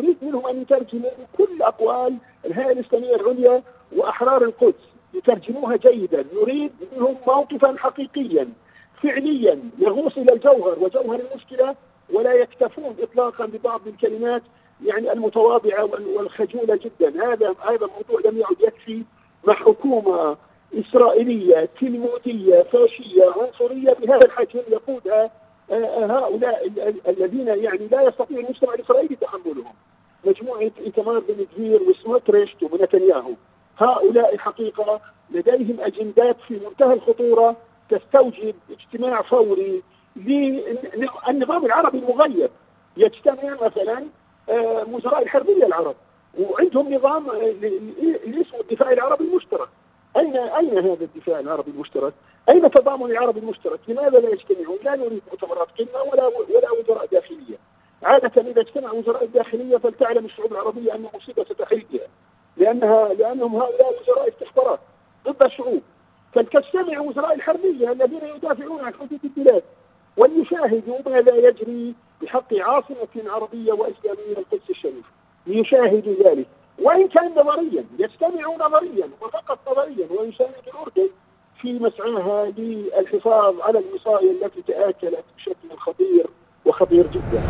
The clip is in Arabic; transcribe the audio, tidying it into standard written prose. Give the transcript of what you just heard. نريد منهم أن يترجموا كل أقوال الهيئة الإسلامية العليا وأحرار القدس، يترجموها جيدا. نريد منهم موقفا حقيقيا فعليا يغوص إلى الجوهر وجوهر المشكلة، ولا يكتفون إطلاقا ببعض الكلمات يعني المتواضعة والخجولة جدا. هذا الموضوع لم يعد يكفي مع حكومة إسرائيلية تلمودية فاشية عنصرية بهذا الحجم يقودها هؤلاء الذين يعني لا يستطيع المجتمع الإسرائيلي تحملهم، مجموعة إيتمار بن غفير وسموتريش ونتنياهو. هؤلاء حقيقة لديهم أجندات في منتهى الخطورة تستوجب اجتماع فوري للنظام العربي المغيب. يجتمع مثلا مزراء الحربية العرب وعندهم نظام اسمه الدفاع العربي المشترك. أين هذا الدفاع العربي المشترك؟ أين تضامن العرب المشترك؟ لماذا لا يجتمعون؟ لا نريد مؤتمرات قمة ولا وزراء داخلية. عادة إذا اجتمع وزراء الداخلية فلتعلم الشعوب العربية أن المصيبة ستحل بها، لأنهم هؤلاء وزراء استخبارات ضد الشعوب. فلتجتمع وزراء الحربية الذين يدافعون عن حدود البلاد وليشاهدوا ماذا يجري بحق عاصمة عربية وإسلامية القدس الشريف، ليشاهدوا ذلك وإن كان نظريا، يجتمعوا نظريا وفقط نظريا، ويشارك الأردن في مسعاها للحفاظ على الوصاية التي تآكلت بشكل خطير وخطير جدا.